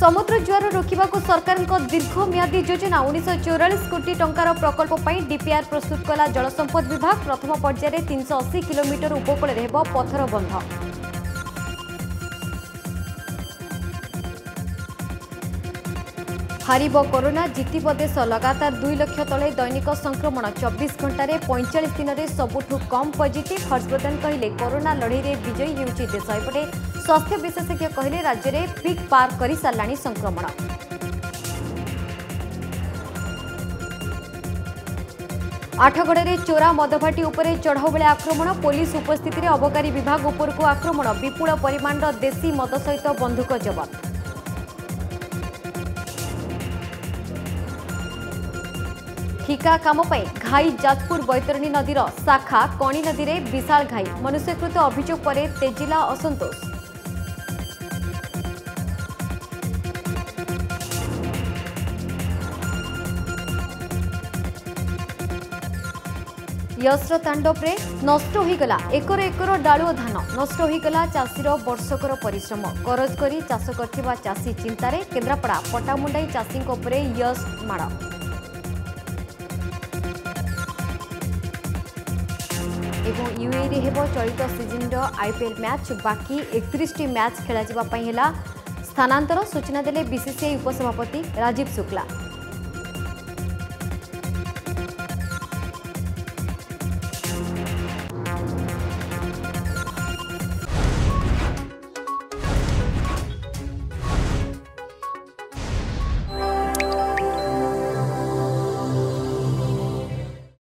समुद्र ज्वर रोकवाकू सरकार दीर्घमियादी योजना 1944 कोटी टंकार प्रकल्प पर डीपीआर प्रस्तुत कला जलसंपद विभाग। प्रथम पर्यायर 380 किलोमीटर उपकूल हेब पथर बंध। हारिबो कोरोना जितिबो देश। लगातार 2 लाख तले दैनिक संक्रमण 24 घंटे 45 दिन में सबुठू कम पॉजिटिव। हर्षवर्धन कहले कोरोना लड़ाई में विजयी होउछि देश। एपटे स्वास्थ्य विशेषज्ञ कहले राज्य में पिक पार कर साराणी संक्रमण। आठगढ़ में चोरा मदभाटी उपरे चढ़ाऊ बेले आक्रमण। पुलिस उपस्थित में अबकारी विभाग उपरको आक्रमण। विपुल परिमाण देशी मद सहित बंदूक जबत। ठिका काम पर घाई जाजपुर बैतरणी नदीर शाखा कणी नदी में विशाल घाई। मनुष्यकृत अभियोग पर तेजिला असंतोष। यश्र तांडव रे नष्ट होगला एकर एकर डालुओ धान। नष्ट होगला चाषीर वर्षकर परिश्रम। करज करी चाष करथिबा चाषी चिंतारे। केन्द्रापड़ा पटामुंडाई चाषीक उपरे यश माड़। एवं यूएई रे हेबो चलित सीजन आईपीएल मैच। बाकी 31 मैच खेल स्थानांतर। सूचना देले बीसीसीआई उपसभापति राजीव शुक्ला।